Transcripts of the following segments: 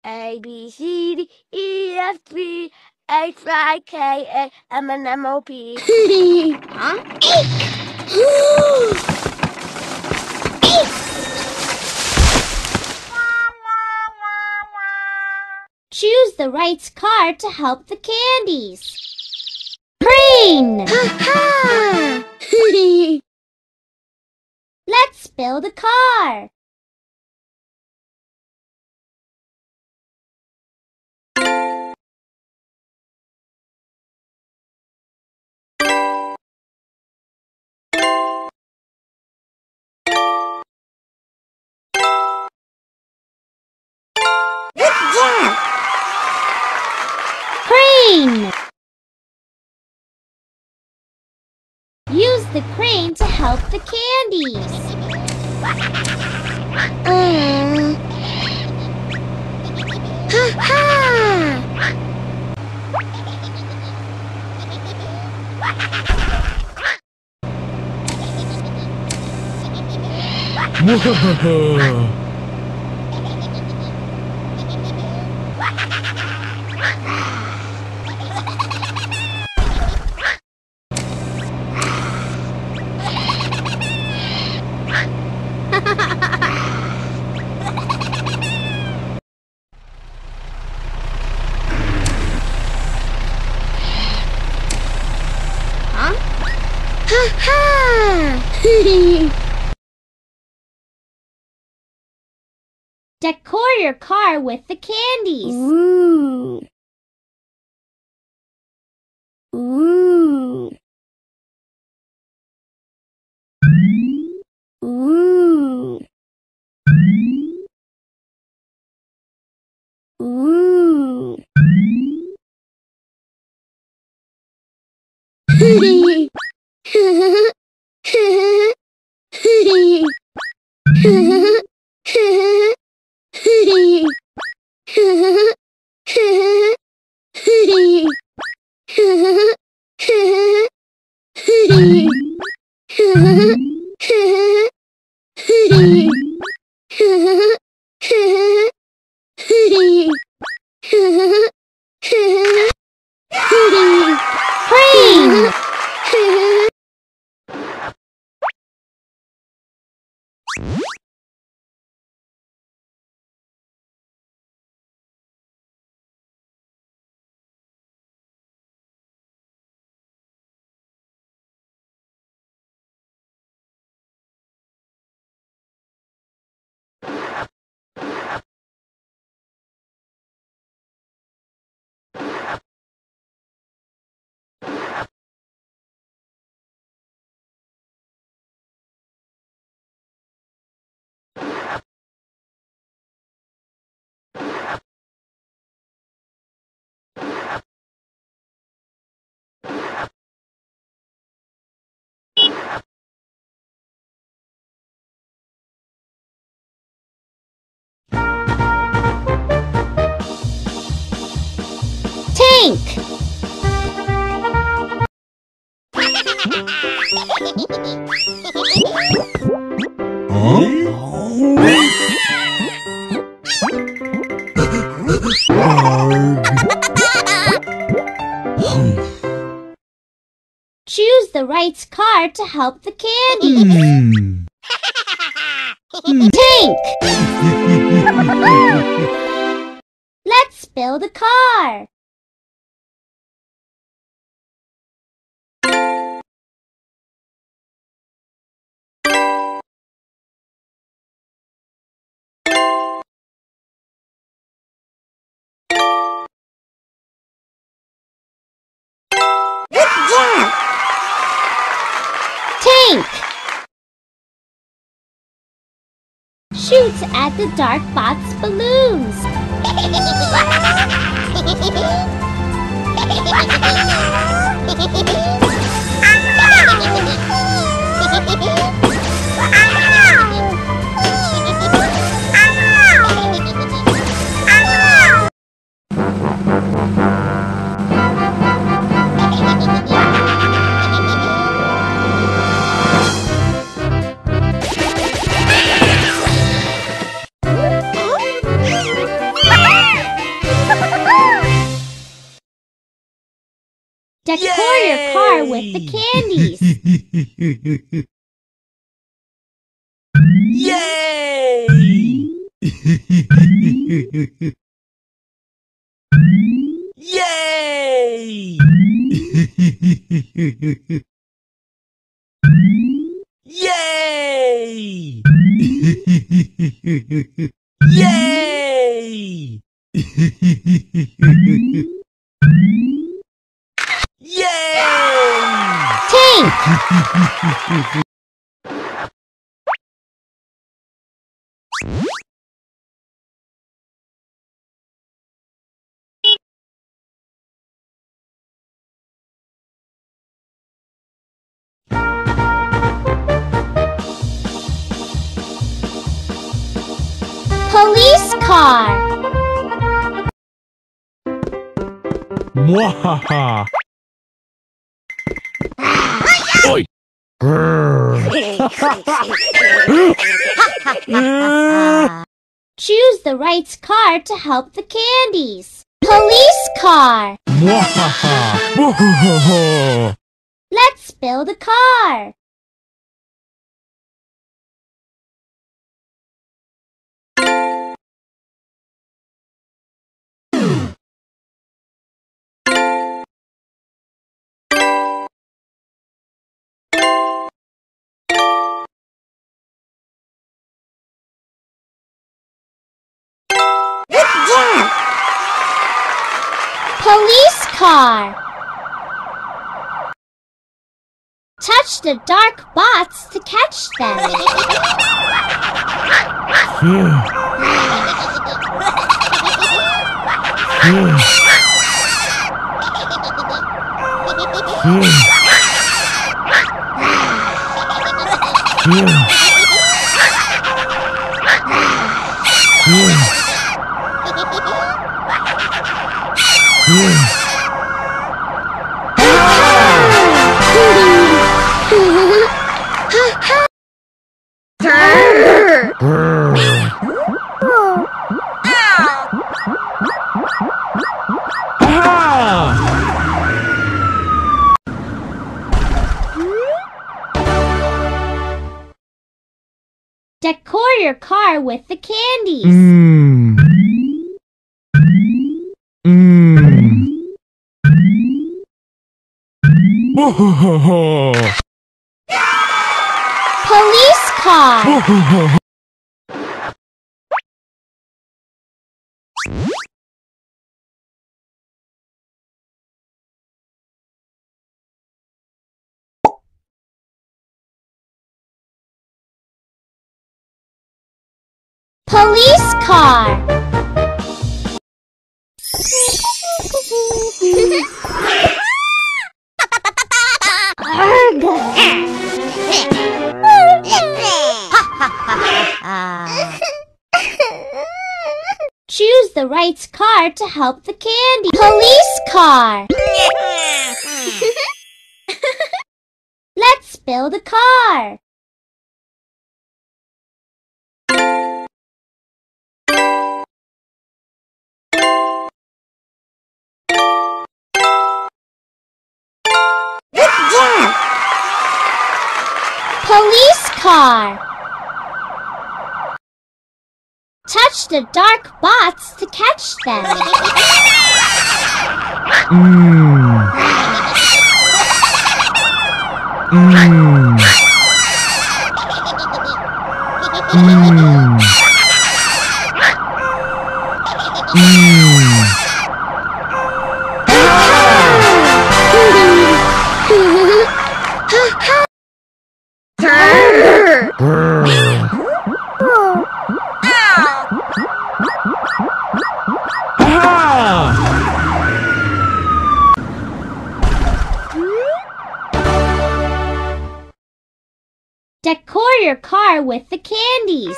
A, B, C, D, E, F, G, H, I, K, A, M, N, M, O, P. Huh? Choose the right card to help the candies. Green! Ha ha! Let's build a car. Use the crane to help the candies. Ha ha! Decor your car with the candies. Ooh. Ooh. Ooh. Ooh. Choose the right card to help the candies. Tank! Let's build a car. shoots at the Dark Bot's balloons. Decor your car with the candies. Yay! Yay! Yay! Yay! Police car. Mwahaha. Oi! Choose the right car to help the candies. Police car! Let's build a car! Police car! Touch the Dark Bots to catch them. Decor your car with the candies. Police car. Police car. Choose the right car to help the candy. Police car. Let's build a car. Police car. Touch the Dark Bots to catch them. your car with the candies.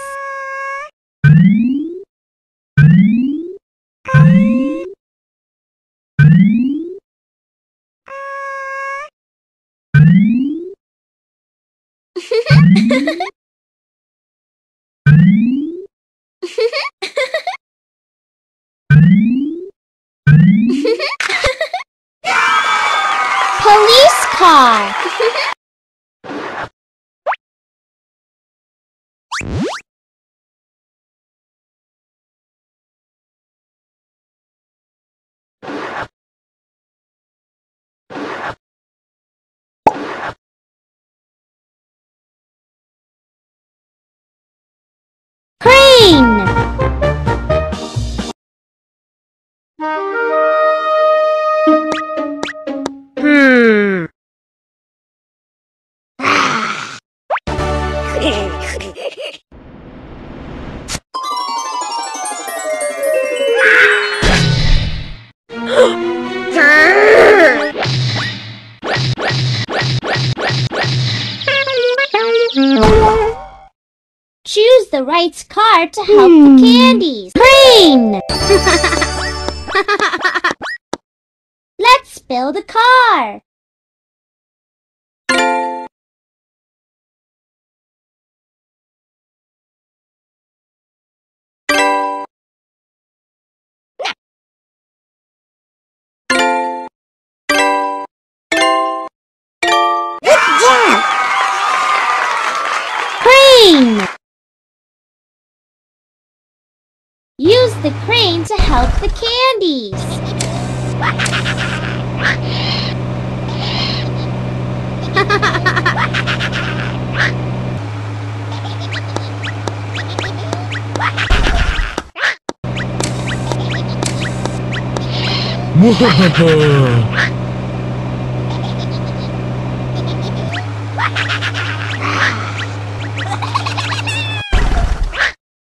Police car. Crane. Choose the right car to help the candies. Crane! Let's build a car. Use the crane to help the candies.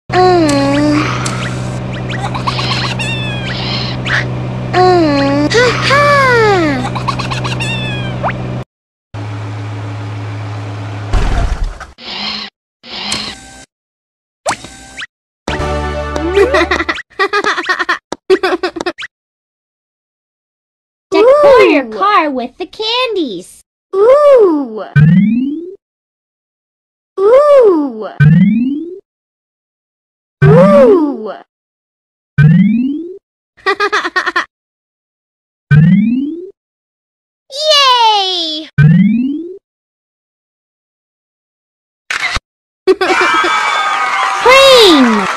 Decor your car with the candies. Ooh! Ooh! Ooh! Yay! Crane!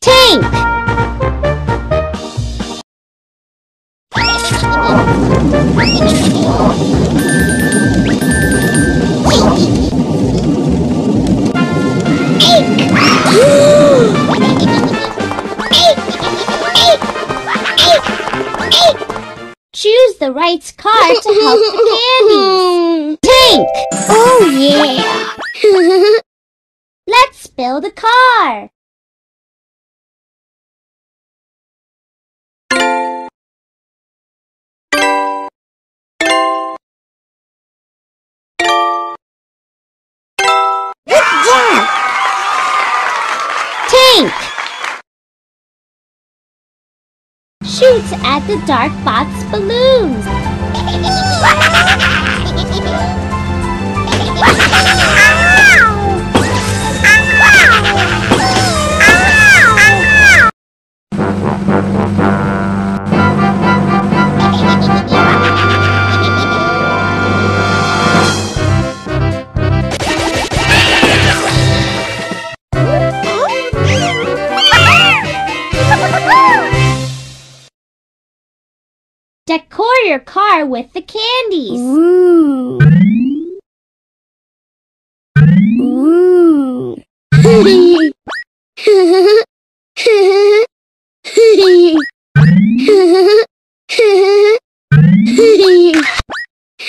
Tank! Choose the right car to help the candies. Tank! Oh yeah! Let's build a car. Shoot at the dark box balloons. Decor your car with the candies. Ooh.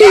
Ooh.